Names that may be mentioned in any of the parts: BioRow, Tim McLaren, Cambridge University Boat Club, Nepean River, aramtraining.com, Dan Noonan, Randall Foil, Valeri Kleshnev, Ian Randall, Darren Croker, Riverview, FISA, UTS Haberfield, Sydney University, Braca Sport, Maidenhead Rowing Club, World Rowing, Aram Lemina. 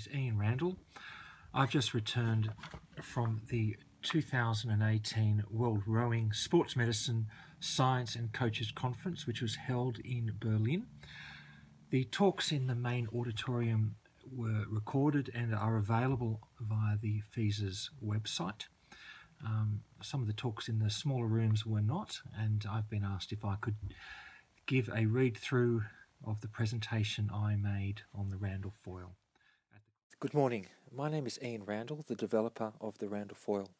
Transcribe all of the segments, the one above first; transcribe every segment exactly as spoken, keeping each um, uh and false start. is Ian Randall. I've just returned from the two thousand eighteen World Rowing Sports Medicine Science and Coaches Conference, which was held in Berlin. The talks in the main auditorium were recorded and are available via the FISA's website. Um, some of the talks in the smaller rooms were not, and I've been asked if I could give a read-through of the presentation I made on the Randall Foil. Good morning. My name is Ian Randall, the developer of the Randall Foil.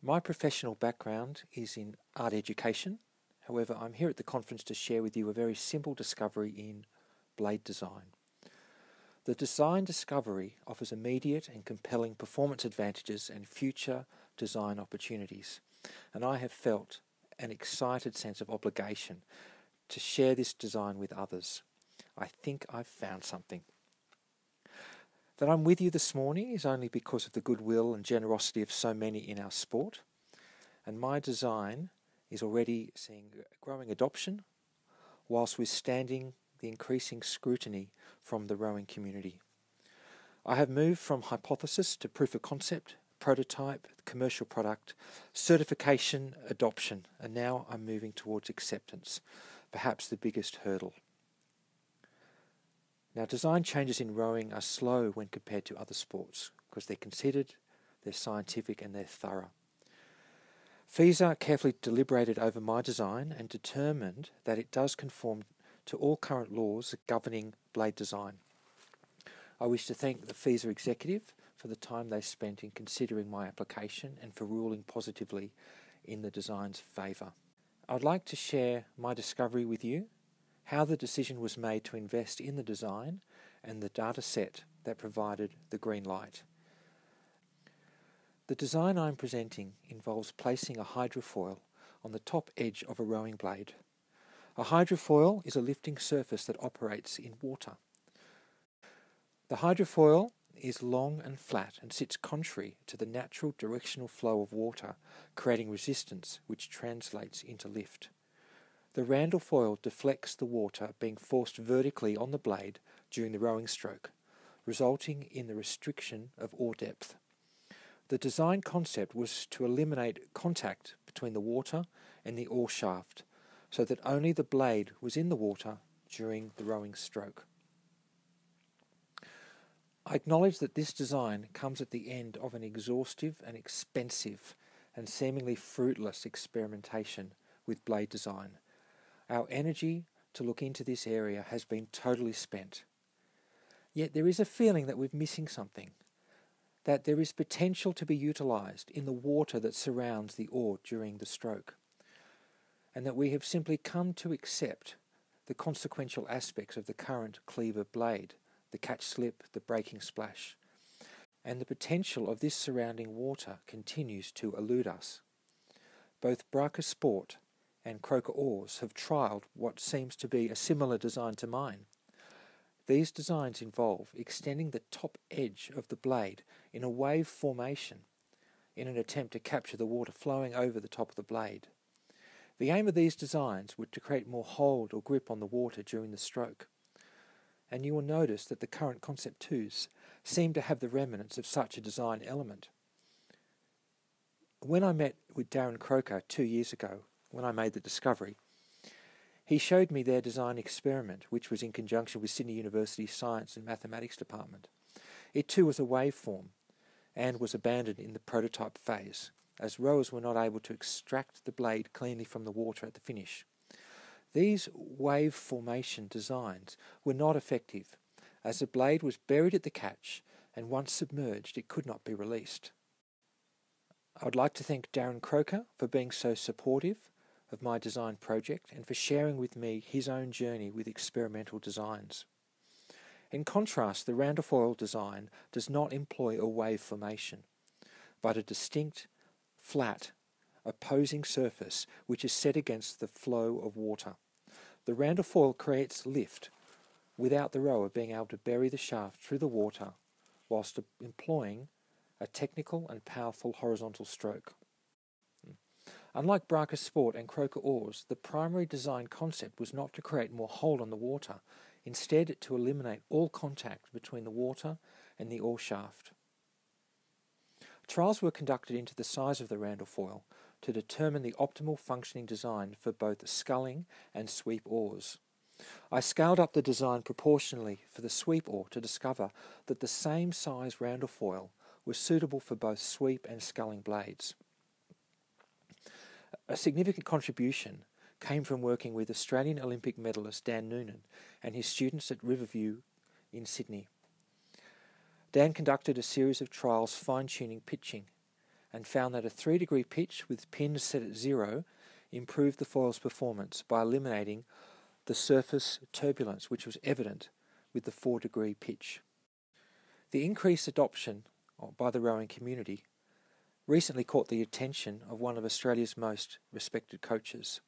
My professional background is in art education. However, I'm here at the conference to share with you a very simple discovery in blade design. The design discovery offers immediate and compelling performance advantages and future design opportunities, and I have felt an excited sense of obligation to share this design with others. I think I've found something. That I'm with you this morning is only because of the goodwill and generosity of so many in our sport, and my design is already seeing growing adoption whilst withstanding the increasing scrutiny from the rowing community. I have moved from hypothesis to proof of concept, prototype, commercial product, certification, adoption, and now I'm moving towards acceptance, perhaps the biggest hurdle. Now, design changes in rowing are slow when compared to other sports because they're considered, they're scientific, and they're thorough. FISA carefully deliberated over my design and determined that it does conform to all current laws governing blade design. I wish to thank the FISA executive for the time they spent in considering my application and for ruling positively in the design's favour. I'd like to share my discovery with you, how the decision was made to invest in the design and the data set that provided the green light. The design I'm presenting involves placing a hydrofoil on the top edge of a rowing blade. A hydrofoil is a lifting surface that operates in water. The hydrofoil is long and flat and sits contrary to the natural directional flow of water, creating resistance which translates into lift. The Randall Foil deflects the water being forced vertically on the blade during the rowing stroke, resulting in the restriction of oar depth. The design concept was to eliminate contact between the water and the oar shaft, so that only the blade was in the water during the rowing stroke. I acknowledge that this design comes at the end of an exhaustive and expensive and seemingly fruitless experimentation with blade design. Our energy to look into this area has been totally spent. Yet there is a feeling that we're missing something, that there is potential to be utilised in the water that surrounds the oar during the stroke, and that we have simply come to accept the consequential aspects of the current cleaver blade, the catch slip, the breaking splash, and the potential of this surrounding water continues to elude us. Both Braca Sport and Croker oars have trialled what seems to be a similar design to mine. These designs involve extending the top edge of the blade in a wave formation in an attempt to capture the water flowing over the top of the blade. The aim of these designs was to create more hold or grip on the water during the stroke. And you will notice that the current Concept twos seem to have the remnants of such a design element. When I met with Darren Croker two years ago, when I made the discovery, he showed me their design experiment, which was in conjunction with Sydney University Science and Mathematics Department. It too was a waveform and was abandoned in the prototype phase, as rowers were not able to extract the blade cleanly from the water at the finish. These wave formation designs were not effective, as the blade was buried at the catch, and once submerged it could not be released. I would like to thank Darren Croker for being so supportive of my design project and for sharing with me his own journey with experimental designs. In contrast, the Randall Foil design does not employ a wave formation, but a distinct flat, opposing surface which is set against the flow of water. The Randall Foil creates lift without the rower being able to bury the shaft through the water whilst employing a technical and powerful horizontal stroke. Unlike Braca Sport and Croker oars, the primary design concept was not to create more hold on the water, instead to eliminate all contact between the water and the oar shaft. Trials were conducted into the size of the Randall Foil to determine the optimal functioning design for both sculling and sweep oars. I scaled up the design proportionally for the sweep oar to discover that the same size Randall Foil was suitable for both sweep and sculling blades. A significant contribution came from working with Australian Olympic medalist Dan Noonan and his students at Riverview in Sydney. Dan conducted a series of trials fine-tuning pitching and found that a three-degree pitch with pins set at zero improved the foil's performance by eliminating the surface turbulence which was evident with the four-degree pitch. The increased adoption by the rowing community recently caught the attention of one of Australia's most respected coaches.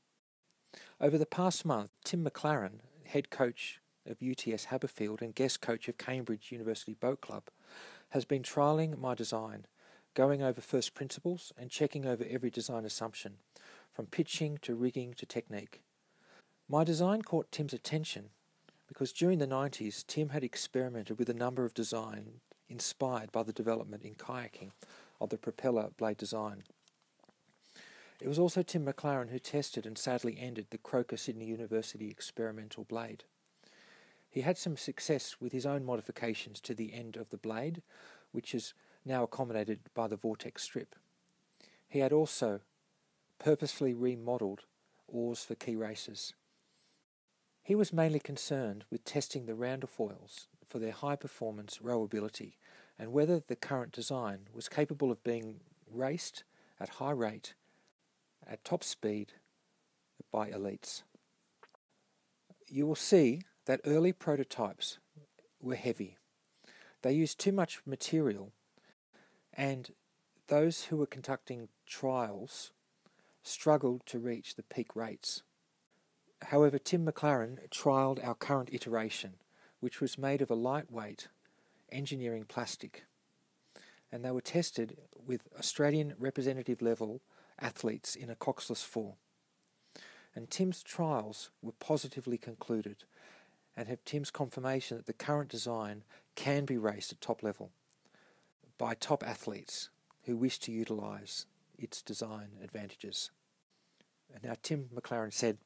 Over the past month, Tim McLaren, head coach of U T S Haberfield and guest coach of Cambridge University Boat Club, has been trialling my design, going over first principles and checking over every design assumption, from pitching to rigging to technique. My design caught Tim's attention because during the nineties, Tim had experimented with a number of designs inspired by the development in kayaking of the propeller blade design. It was also Tim McLaren who tested and sadly ended the Croker Sydney University experimental blade. He had some success with his own modifications to the end of the blade, which is now accommodated by the vortex strip. He had also purposefully remodelled oars for key races. He was mainly concerned with testing the Randall foils for their high performance rowability and whether the current design was capable of being raced at high rate at top speed by elites. You will see that early prototypes were heavy. They used too much material, and those who were conducting trials struggled to reach the peak rates. However, Tim McLaren trialled our current iteration, which was made of a lightweight engineering plastic, and they were tested with Australian representative level athletes in a coxless four. And Tim's trials were positively concluded and have Tim's confirmation that the current design can be raced at top level by top athletes who wish to utilise its design advantages. And now Tim McLaren said,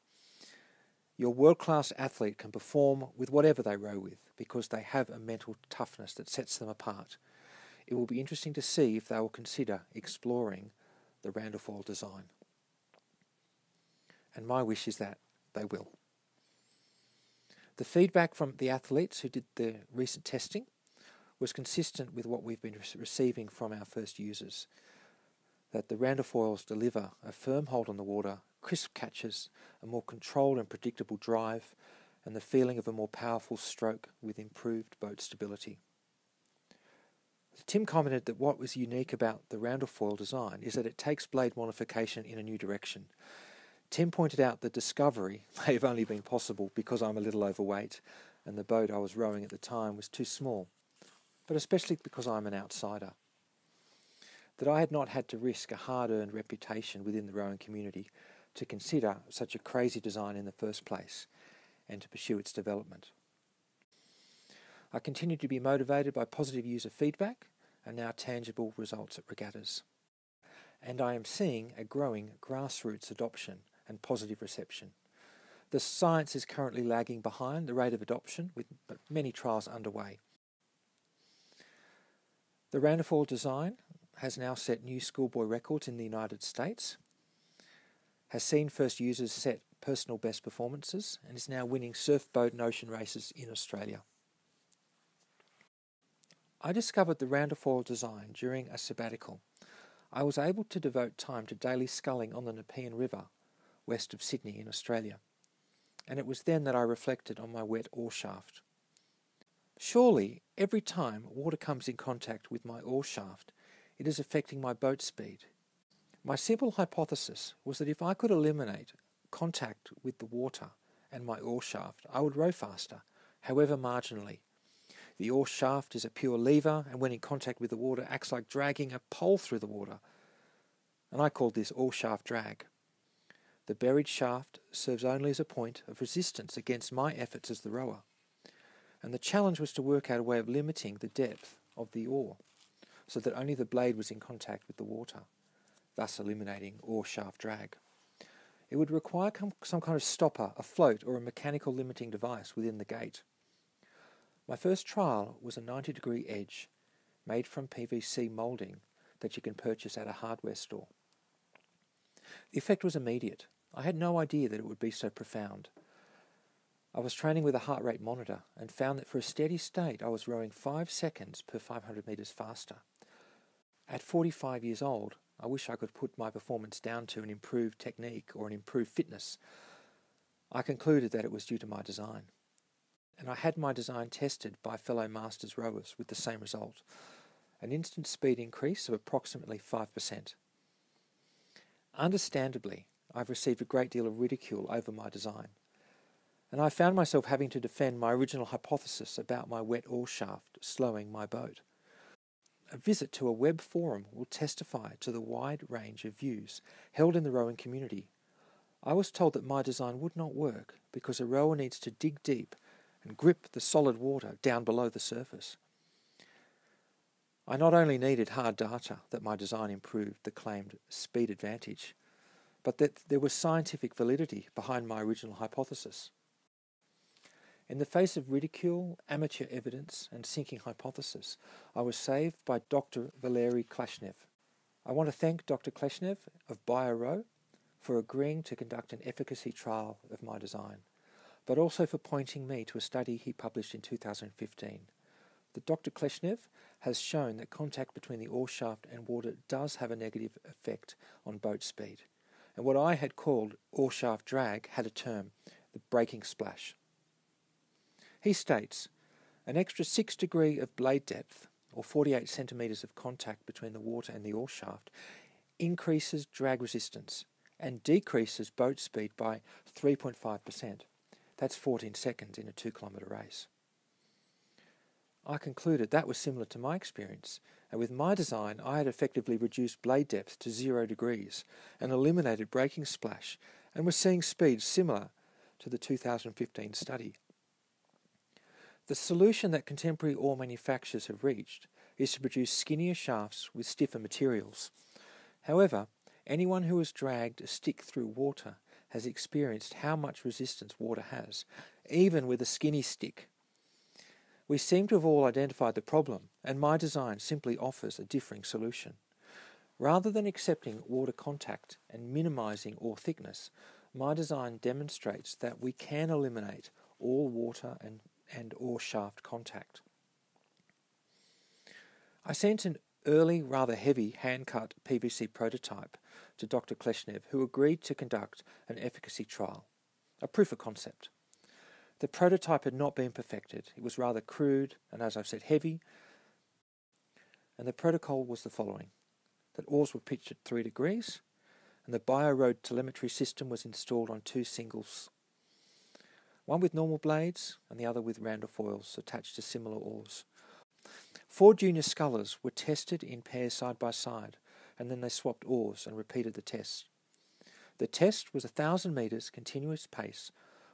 "Your world-class athlete can perform with whatever they row with because they have a mental toughness that sets them apart. It will be interesting to see if they will consider exploring the Randall Foil design." And my wish is that they will. The feedback from the athletes who did the recent testing was consistent with what we've been receiving from our first users, that the Randall Foils deliver a firm hold on the water, crisp catches, a more controlled and predictable drive, and the feeling of a more powerful stroke with improved boat stability. Tim commented that what was unique about the Randall Foil design is that it takes blade modification in a new direction. Tim pointed out that discovery may have only been possible because I'm a little overweight and the boat I was rowing at the time was too small, but especially because I'm an outsider. That I had not had to risk a hard-earned reputation within the rowing community to consider such a crazy design in the first place and to pursue its development. I continue to be motivated by positive user feedback and now tangible results at regattas. And I am seeing a growing grassroots adoption and positive reception. The science is currently lagging behind the rate of adoption, with many trials underway. The Randall Foil design has now set new schoolboy records in the United States, has seen first users set personal best performances, and is now winning surf, boat and ocean races in Australia. I discovered the Randall Foil design during a sabbatical. I was able to devote time to daily sculling on the Nepean River, west of Sydney in Australia, and it was then that I reflected on my wet oar shaft. Surely, every time water comes in contact with my oar shaft, it is affecting my boat speed. My simple hypothesis was that if I could eliminate contact with the water and my oar shaft, I would row faster, however marginally. The oar shaft is a pure lever, and when in contact with the water acts like dragging a pole through the water, and I called this oar shaft drag. The buried shaft serves only as a point of resistance against my efforts as the rower. and the challenge was to work out a way of limiting the depth of the oar so that only the blade was in contact with the water, thus eliminating oar shaft drag. It would require some kind of stopper, a float, or a mechanical limiting device within the gate. My first trial was a ninety degree edge made from P V C moulding that you can purchase at a hardware store. The effect was immediate. I had no idea that it would be so profound. I was training with a heart rate monitor and found that for a steady state I was rowing five seconds per five hundred metres faster. At forty-five years old, I wish I could put my performance down to an improved technique or an improved fitness. I concluded that it was due to my design. And I had my design tested by fellow masters rowers with the same result, an instant speed increase of approximately five percent. Understandably, I've received a great deal of ridicule over my design, and I found myself having to defend my original hypothesis about my wet oar shaft slowing my boat. A visit to a web forum will testify to the wide range of views held in the rowing community. I was told that my design would not work because a rower needs to dig deep and grip the solid water down below the surface. I not only needed hard data that my design improved the claimed speed advantage, but that there was scientific validity behind my original hypothesis. In the face of ridicule, amateur evidence, and sinking hypothesis, I was saved by Doctor Valeri Kleshnev. I want to thank Doctor Kleshnev of BioRow for agreeing to conduct an efficacy trial of my design, but also for pointing me to a study he published in two thousand fifteen. The Doctor Kleshnev has shown that contact between the oar shaft and water does have a negative effect on boat speed, and what I had called oar shaft drag had a term, the breaking splash. He states, an extra six degree of blade depth, or forty-eight centimetres of contact between the water and the oar shaft, increases drag resistance and decreases boat speed by three point five percent. That's fourteen seconds in a two kilometre race. I concluded that was similar to my experience, and with my design I had effectively reduced blade depth to zero degrees and eliminated breaking splash, and was seeing speeds similar to the two thousand fifteen study. The solution that contemporary oar manufacturers have reached is to produce skinnier shafts with stiffer materials. However, anyone who has dragged a stick through water has experienced how much resistance water has, even with a skinny stick. We seem to have all identified the problem, and my design simply offers a differing solution. Rather than accepting water contact and minimising oar thickness, my design demonstrates that we can eliminate all water and and oar shaft contact. I sent an early, rather heavy, hand-cut P V C prototype to Doctor Kleshnev, who agreed to conduct an efficacy trial, a proof of concept. The prototype had not been perfected. It was rather crude and, as I've said, heavy, and the protocol was the following: that oars were pitched at three degrees, and the BioRow telemetry system was installed on two singles, one with normal blades and the other with Randall foils attached to similar oars. Four junior scullers were tested in pairs side by side, and then they swapped oars and repeated the test. The test was a thousand metres continuous pace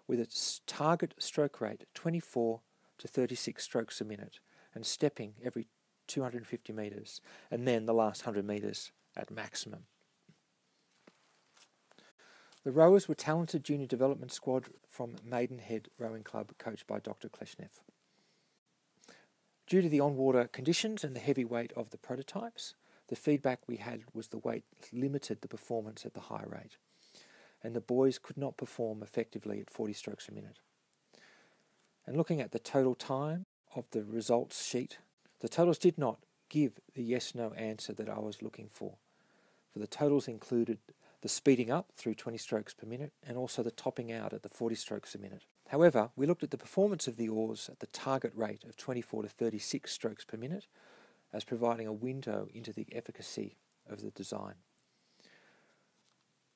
with its target stroke rate twenty-four to thirty-six strokes a minute and stepping every two hundred fifty metres, and then the last one hundred metres at maximum. The rowers were talented junior development squad from Maidenhead Rowing Club, coached by Doctor Kleshnev. Due to the on-water conditions and the heavy weight of the prototypes, the feedback we had was the weight limited the performance at the high rate, and the boys could not perform effectively at forty strokes a minute. And looking at the total time of the results sheet, the totals did not give the yes-no answer that I was looking for, for the totals included the speeding up through twenty strokes per minute, and also the topping out at the forty strokes a minute. However, we looked at the performance of the oars at the target rate of twenty-four to thirty-six strokes per minute as providing a window into the efficacy of the design.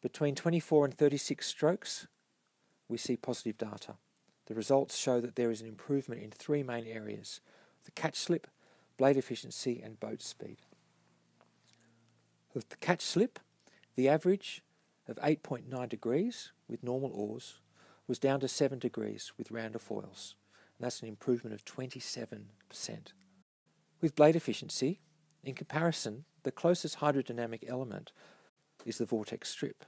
Between twenty-four and thirty-six strokes, we see positive data. The results show that there is an improvement in three main areas: the catch slip, blade efficiency, and boat speed. With the catch slip, the average of eight point nine degrees with normal oars was down to seven degrees with Randall foils, That's an improvement of twenty-seven percent. With blade efficiency, in comparison, the closest hydrodynamic element is the vortex strip.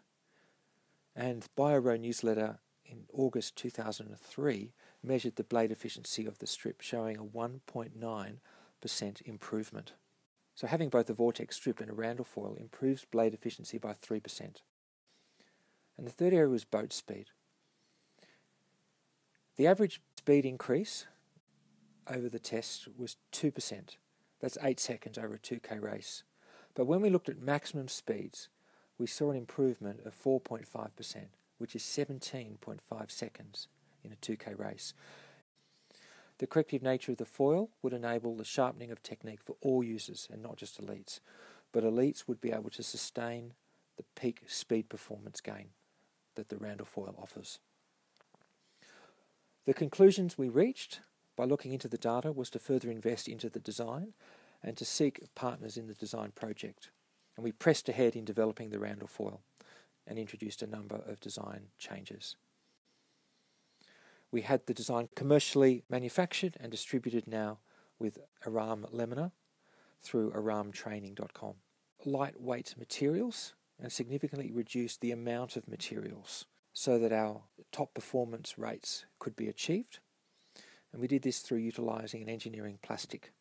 And BioRow newsletter in August two thousand three measured the blade efficiency of the strip, showing a one point nine percent improvement. So having both a vortex strip and a Randall foil improves blade efficiency by three percent. And the third area was boat speed. The average speed increase over the test was two percent. That's eight seconds over a two K race. But when we looked at maximum speeds, we saw an improvement of four point five percent, which is seventeen point five seconds in a two K race. The corrective nature of the foil would enable the sharpening of technique for all users and not just elites, but elites would be able to sustain the peak speed performance gain that the Randall foil offers. The conclusions we reached by looking into the data was to further invest into the design and to seek partners in the design project. And we pressed ahead in developing the Randall foil and introduced a number of design changes. We had the design commercially manufactured and distributed now with Aram Lemina through aram training dot com. Lightweight materials, and significantly reduced the amount of materials so that our top performance rates could be achieved. And we did this through utilising an engineering plastic,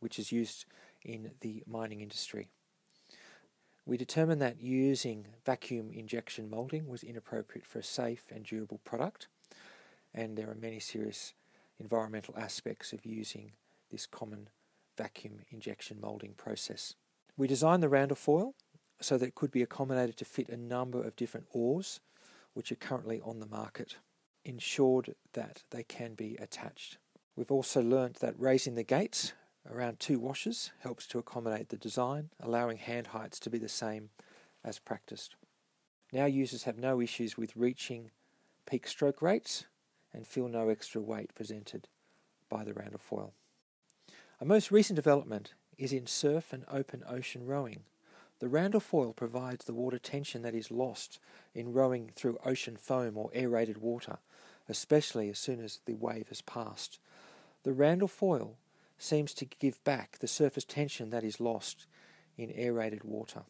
which is used in the mining industry. We determined that using vacuum injection moulding was inappropriate for a safe and durable product. And there are many serious environmental aspects of using this common vacuum injection moulding process. We designed the Randall foil so that it could be accommodated to fit a number of different oars which are currently on the market, ensured that they can be attached. We've also learnt that raising the gates around two washes helps to accommodate the design, allowing hand heights to be the same as practiced. Now users have no issues with reaching peak stroke rates and feel no extra weight presented by the Randall foil. A most recent development is in surf and open ocean rowing. The Randall foil provides the water tension that is lost in rowing through ocean foam or aerated water, especially as soon as the wave has passed. The Randall foil seems to give back the surface tension that is lost in aerated water.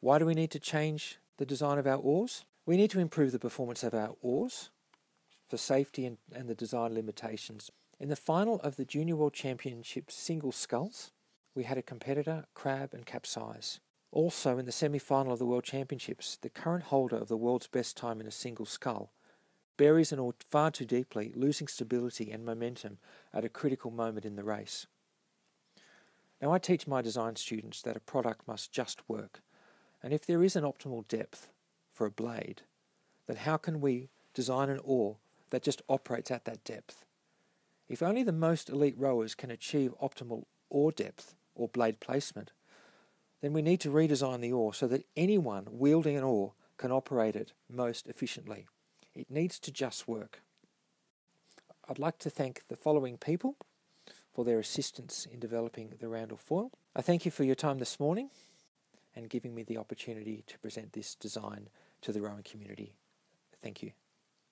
Why do we need to change the design of our oars? We need to improve the performance of our oars for safety and, and the design limitations. In the final of the Junior World Championships single sculls, we had a competitor crab and capsize. Also in the semi-final of the World Championships, the current holder of the world's best time in a single scull buries an oar far too deeply, losing stability and momentum at a critical moment in the race. Now I teach my design students that a product must just work, and if there is an optimal depth for a blade, then how can we design an oar that just operates at that depth? If only the most elite rowers can achieve optimal oar depth or blade placement, then we need to redesign the oar so that anyone wielding an oar can operate it most efficiently. It needs to just work. I'd like to thank the following people for their assistance in developing the Randall foil. I thank you for your time this morning and giving me the opportunity to present this design to the rowing community. Thank you.